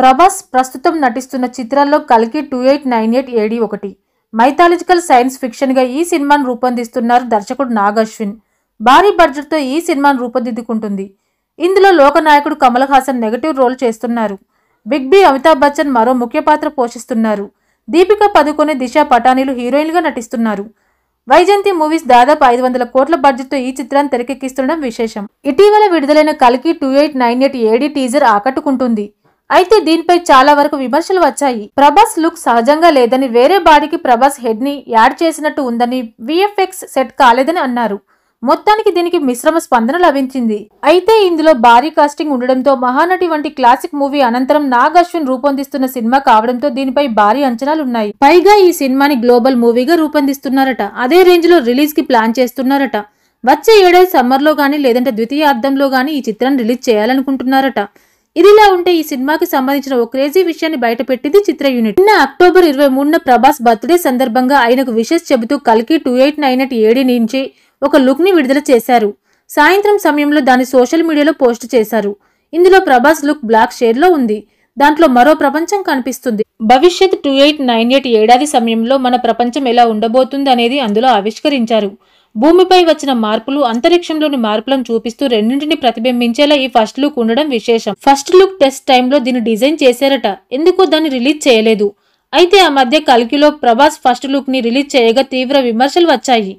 ప్రభాస్ ప్రస్తుతం నటిస్తున్న చిత్రాల్లో కల్కి 2898 AD ఒకటి. మైథాలజికల్ సైన్స్ ఫిక్షన్ గా ఈ సినిమాను రూపొందిస్తున్నారు దర్శకుడు నాగ్ అశ్విన్. భారీ బడ్జెట్ తో ఈ సినిమాను రూపొందిద్దుకుంటుంది. ఇందులో లోకనాయకుడు కమల్ హాసన్ నెగటివ్ రోల్ చేస్తున్నారు. బిగ్ బి అమితాబ్ బచ్చన్ మరో ముఖ్య పాత్ర పోషిస్తున్నారు. దీపికా పదుకొనే, దిశా పటానీలు హీరోయిన్లుగా నటిస్తున్నారు. వైజంతి మూవీస్ దాదాపు 500 కోట్ల బడ్జెట్ తో ఈ చిత్రాన్ని తెరకెక్కిస్తుండడం విశేషం. ఇటీవల విడుదలైన కల్కి 2898 AD టీజర్ ఆకట్టుకుంటుంది. అయితే దీనిపై చాలా వరకు విమర్శలు వచ్చాయి. ప్రభాస్ లుక్ సహజంగా లేదని, వేరే బాడీకి ప్రభాస్ హెడ్ ని యాడ్ చేసినట్టు ఉందని, విఎఫ్ఎక్స్ సెట్ కాలేదని అన్నారు. మొత్తానికి దీనికి మిశ్రమ స్పందన లభించింది. అయితే ఇందులో భారీ కాస్టింగ్ ఉండడంతో, మహానటి వంటి క్లాసిక్ మూవీ అనంతరం నాగ్ అశ్విన్ రూపొందిస్తున్న సినిమా కావడంతో దీనిపై భారీ అంచనాలున్నాయి. పైగా ఈ సినిమాని గ్లోబల్ మూవీగా రూపొందిస్తున్నారట. అదే రేంజ్ లో రిలీజ్ కి ప్లాన్ చేస్తున్నారట. వచ్చే ఏడాది సమ్మర్ లో గానీ లేదంటే ద్వితీయార్థంలో గానీ ఈ చిత్రాన్ని రిలీజ్ చేయాలనుకుంటున్నారట. ఇదిలా ఉంటే ఈ సినిమాకి సంబంధించిన ఓ క్రేజీ విషయాన్ని బయటపెట్టింది చిత్ర యూనిట్. నిన్న అక్టోబర్ 23న ప్రభాస్ బర్త్డే సందర్భంగా ఆయనకు విషెస్ చెబుతూ కల్కి 2898 AD నుంచి ఒక లుక్ ని విడుదల చేశారు. సాయంత్రం సమయంలో దాన్ని సోషల్ మీడియాలో పోస్ట్ చేశారు. ఇందులో ప్రభాస్ లుక్ బ్లాక్ షేడ్ లో ఉంది. దాంట్లో మరో ప్రపంచం కనిపిస్తుంది. భవిష్యత్ 2898 ఏడాది సమయంలో మన ప్రపంచం ఎలా ఉండబోతుంది అనేది అందులో ఆవిష్కరించారు. భూమిపై వచ్చిన మార్పులు, అంతరిక్షంలోని మార్పులను చూపిస్తూ రెండింటిని ప్రతిబింబించేలా ఈ ఫస్ట్ లుక్ ఉండడం విశేషం. ఫస్ట్ లుక్ టెస్ట్ టైంలో దీన్ని డిజైన్ చేశారట. ఎందుకో దాన్ని రిలీజ్ చేయలేదు. అయితే ఆ మధ్య కల్కిలో ప్రభాస్ ఫస్ట్ లుక్ ని రిలీజ్ చేయగా తీవ్ర విమర్శలు వచ్చాయి.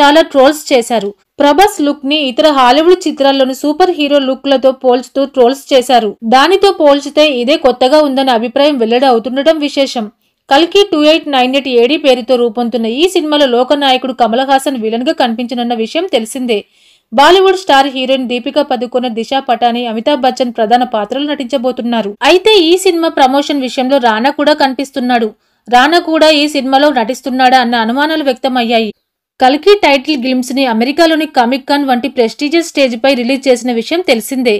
చాలా ట్రోల్స్ చేశారు. ప్రభాస్ లుక్ ని ఇతర హాలీవుడ్ చిత్రాల్లోని సూపర్ హీరో లుక్ లతో పోల్చుతూ ట్రోల్స్ చేశారు. దానితో పోల్చితే ఇదే కొత్తగా ఉందన్న అభిప్రాయం వెల్లడి అవుతుండడం విశేషం. కల్కి 2898 AD పేరుతో రూపొందుతున్న ఈ సినిమాలో లోకనాయకుడు కమల్ హాసన్ విలన్ గా కనిపించనున్న విషయం తెలిసిందే. బాలీవుడ్ స్టార్ హీరోయిన్ దీపికా పదుకొనే, దిశా పటాని, అమితాబ్ బచ్చన్ ప్రధాన పాత్రలు నటించబోతున్నారు. అయితే ఈ సినిమా ప్రమోషన్ విషయంలో రానా కూడా కనిపిస్తున్నాడు. రానా కూడా ఈ సినిమాలో నటిస్తున్నాడా అన్న అనుమానాలు వ్యక్తమయ్యాయి. కల్కి టైటిల్ గ్లిమ్స్ ని అమెరికాలోని కామిక్ కాన్ వంటి ప్రెస్టీజియస్ స్టేజ్ పై రిలీజ్ చేసిన విషయం తెలిసిందే.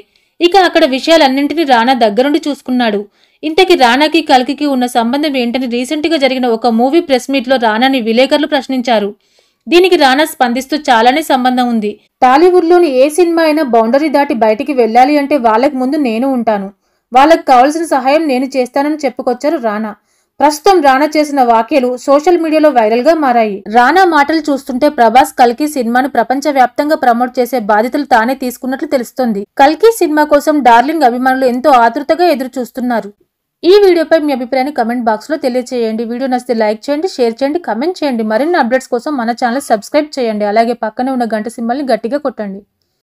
ఇక అక్కడ విషయాలన్నింటినీ రానా దగ్గరుండి చూసుకున్నాడు. ఇంతకీ రానాకి కల్కికి ఉన్న సంబంధం ఏంటని రీసెంట్ గా జరిగిన ఒక మూవీ ప్రెస్ మీట్ లో రానాని విలేకరులు ప్రశ్నించారు. దీనికి రానా స్పందిస్తూ చాలానే సంబంధం ఉంది. టాలీవుడ్ లోని ఏ సినిమా అయినా బౌండరీ దాటి బయటికి వెళ్ళాలి అంటే వాళ్ళకి ముందు నేను ఉంటాను, వాళ్ళకి కావాల్సిన సహాయం నేను చేస్తానని చెప్పుకొచ్చారు రానా. ప్రస్తుతం రానా చేసిన వ్యాఖ్యలు సోషల్ మీడియాలో వైరల్ గా మారాయి. రానా మాటలు చూస్తుంటే ప్రభాస్ కల్కి సినిమాను ప్రపంచవ్యాప్తంగా ప్రమోట్ చేసే బాధ్యతలు తానే తీసుకున్నట్లు తెలుస్తుంది. కల్కి సినిమా కోసం డార్లింగ్ అభిమానులు ఎంతో ఆతృతగా ఎదురు చూస్తున్నారు. ఈ వీడియోపై మీ అభిప్రాయాన్ని కమెంట్ బాక్స్ లో తెలియజేయండి. వీడియో నచ్చితే లైక్ చేయండి, షేర్ చేయండి, కమెంట్ చేయండి. మరిన్ని అప్డేట్స్ కోసం మన ఛానల్ సబ్స్క్రైబ్ చేయండి. అలాగే పక్కనే ఉన్న గంట సింబల్ ని గట్టిగా కొట్టండి.